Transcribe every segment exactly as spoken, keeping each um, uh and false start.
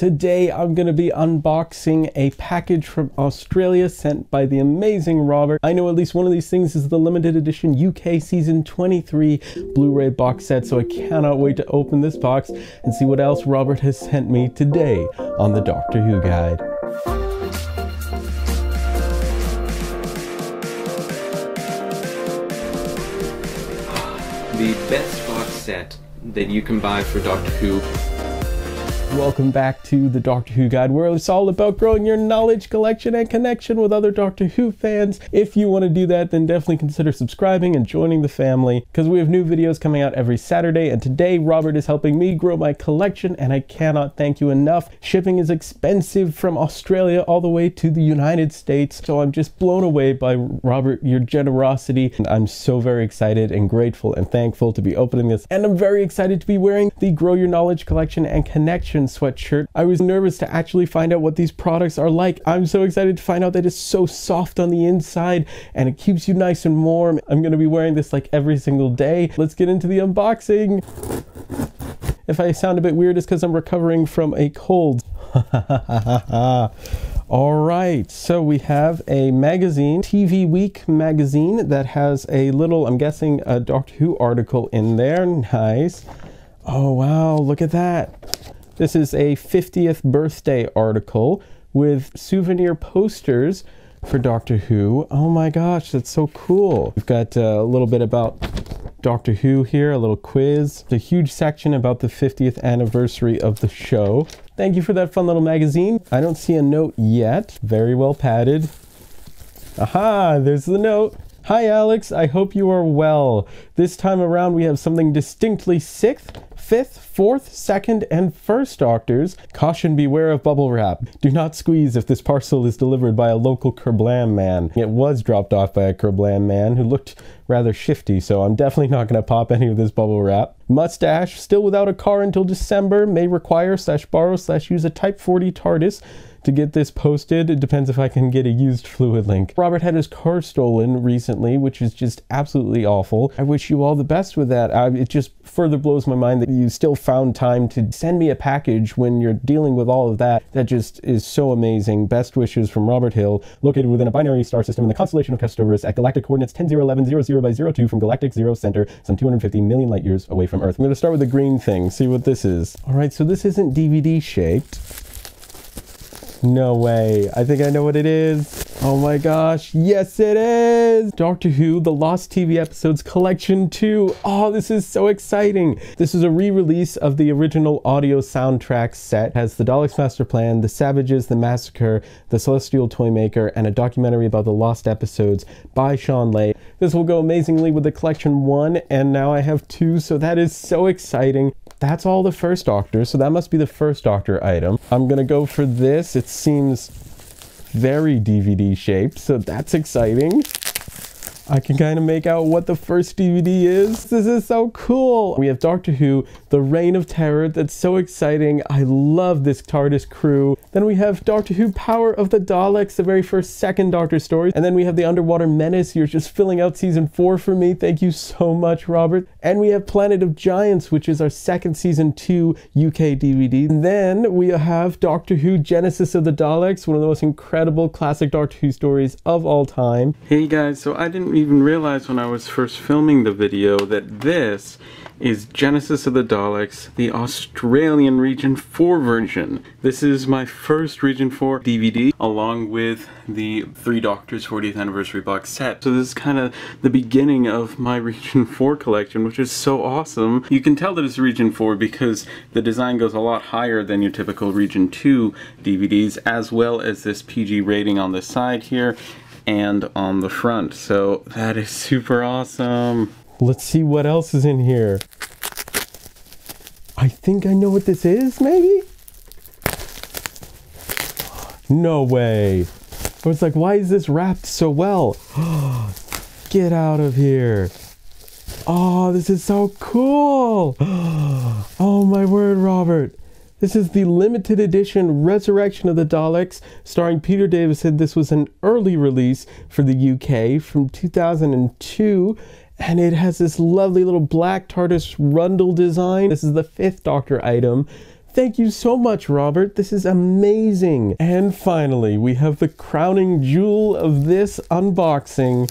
Today I'm going to be unboxing a package from Australia sent by the amazing Robert. I know at least one of these things is the limited edition U K season twenty-three Blu-ray box set, so I cannot wait to open this box and see what else Robert has sent me today on the Doctor Who Guide. The best box set that you can buy for Doctor Who. Welcome back to the Doctor Who Guide, where it's all about growing your knowledge, collection, and connection with other Doctor Who fans. If you want to do that, then definitely consider subscribing and joining the family, because we have new videos coming out every Saturday, and today Robert is helping me grow my collection, and I cannot thank you enough. Shipping is expensive from Australia all the way to the United States, so I'm just blown away by, Robert, your generosity, and I'm so very excited and grateful and thankful to be opening this, and I'm very excited to be wearing the Grow Your Knowledge, Collection, and Connection sweatshirt. I was nervous to actually find out what these products are like. I'm so excited to find out that it's so soft on the inside and it keeps you nice and warm. I'm going to be wearing this like every single day. Let's get into the unboxing. If I sound a bit weird, it's because I'm recovering from a cold. All right, so we have a magazine, T V Week magazine, that has a little, I'm guessing, a Doctor Who article in there. Nice. Oh, wow, look at that. This is a fiftieth birthday article with souvenir posters for Doctor Who. Oh my gosh, that's so cool. We've got uh, a little bit about Doctor Who here, a little quiz, a huge section about the fiftieth anniversary of the show. Thank you for that fun little magazine. I don't see a note yet. Very well padded. Aha, there's the note. Hi Alex, I hope you are well. This time around we have something distinctly sixth, fifth, fourth, second, and first Doctors. Caution, beware of bubble wrap. Do not squeeze if this parcel is delivered by a local Kerblam man. It was dropped off by a Kerblam man who looked rather shifty, so I'm definitely not going to pop any of this bubble wrap. Mustache, still without a car until December, may require slash borrow slash use a Type forty TARDIS to get this posted. It depends if I can get a used fluid link. Robert had his car stolen recently, which is just absolutely awful. I wish you all the best with that. I, it just further blows my mind that you still found time to send me a package when you're dealing with all of that. That just is so amazing. Best wishes from Robert Hill. Located within a binary star system in the constellation of Cassiopeia at galactic coordinates ten, zero, eleven, zero, zero by zero two from galactic zero center, some two hundred fifty million light years away from Earth. I'm going to start with the green thing, see what this is. All right, so this isn't D V D shaped. No way. I think I know what it is. Oh my gosh. Yes, it is! Doctor Who, The Lost T V Episodes Collection two. Oh, this is so exciting. This is a re-release of the original audio soundtrack set. It has The Daleks Master Plan, The Savages, The Massacre, The Celestial Toymaker, and a documentary about the lost episodes by Sean Leigh. This will go amazingly with the collection one, and now I have two, so that is so exciting. That's all the First Doctor, so that must be the First Doctor item. I'm gonna go for this. It seems very D V D shaped, so that's exciting. I can kind of make out what the first D V D is. This is so cool. We have Doctor Who, The Reign of Terror. That's so exciting. I love this TARDIS crew. Then we have Doctor Who, Power of the Daleks, the very first Second Doctor story. And then we have The Underwater Menace. You're just filling out season four for me. Thank you so much, Robert. And we have Planet of Giants, which is our second season two U K D V D. And then we have Doctor Who, Genesis of the Daleks, one of the most incredible classic Doctor Who stories of all time. Hey guys, so I didn't even realize when I was first filming the video that this is Genesis of the Daleks, the Australian Region four version. This is my first Region four D V D, along with the Three Doctors fortieth Anniversary box set. So this is kind of the beginning of my Region four collection, which is so awesome. You can tell that it's Region four because the design goes a lot higher than your typical Region two D V Ds, as well as this P G rating on the side here and on the front, so that is super awesome. Let's see what else is in here. I think I know what this is, maybe? No way. I was like, why is this wrapped so well? Get out of here. Oh, this is so cool. Oh my word, Robert. This is the limited edition Resurrection of the Daleks, starring Peter Davison. This was an early release for the U K from two thousand two, and it has this lovely little black TARDIS rundle design. This is the Fifth Doctor item. Thank you so much, Robert. This is amazing. And finally, we have the crowning jewel of this unboxing.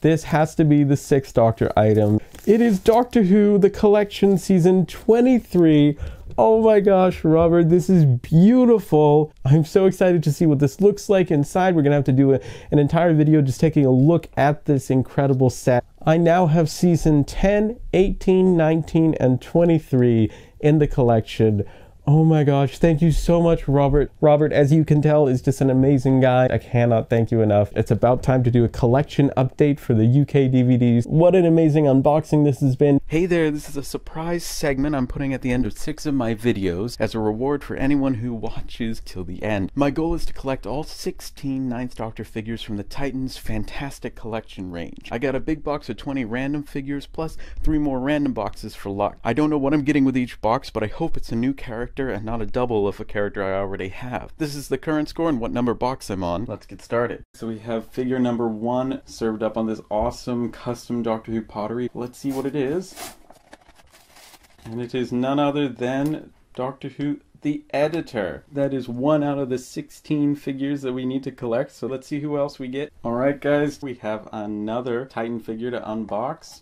This has to be the Sixth Doctor item. It is Doctor Who, the collection, season twenty-three. Oh my gosh, Robert, this is beautiful. I'm so excited to see what this looks like inside. We're gonna have to do a, an entire video just taking a look at this incredible set. I now have season ten, eighteen, nineteen, and twenty-three in the collection. Oh my gosh, thank you so much, Robert. Robert, as you can tell, is just an amazing guy. I cannot thank you enough. It's about time to do a collection update for the U K D V Ds. What an amazing unboxing this has been. Hey there, this is a surprise segment I'm putting at the end of six of my videos as a reward for anyone who watches till the end. My goal is to collect all sixteen Ninth Doctor figures from the Titans' fantastic collection range. I got a big box of twenty random figures plus three more random boxes for luck. I don't know what I'm getting with each box, but I hope it's a new character and not a double of a character I already have. This is the current score and what number box I'm on. Let's get started. So we have figure number one served up on this awesome custom Doctor Who pottery. Let's see what it is. And it is none other than Doctor Who the Editor. That is one out of the sixteen figures that we need to collect, so let's see who else we get. Alright guys, we have another Titan figure to unbox.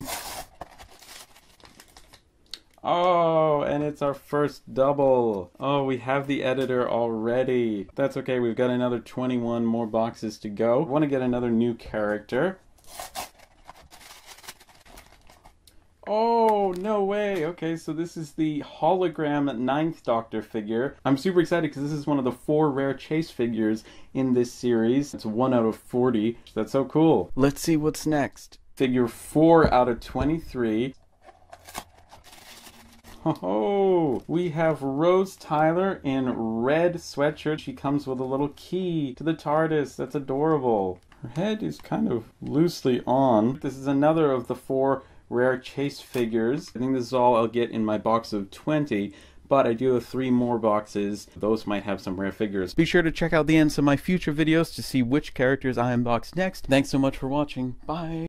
Oh, and it's our first double. Oh, we have the Editor already. That's okay, we've got another twenty-one more boxes to go. We want to get another new character. Oh, no way. Okay, so this is the hologram Ninth Doctor figure. I'm super excited because this is one of the four rare chase figures in this series. It's one out of forty. That's so cool. Let's see what's next. Figure four out of twenty-three. Oh, we have Rose Tyler in red sweatshirt. She comes with a little key to the TARDIS. That's adorable. Her head is kind of loosely on. This is another of the four rare chase figures. I think this is all I'll get in my box of twenty. But I do have three more boxes. Those might have some rare figures. Be sure to check out the ends of my future videos to see which characters I unbox next. Thanks so much for watching. Bye.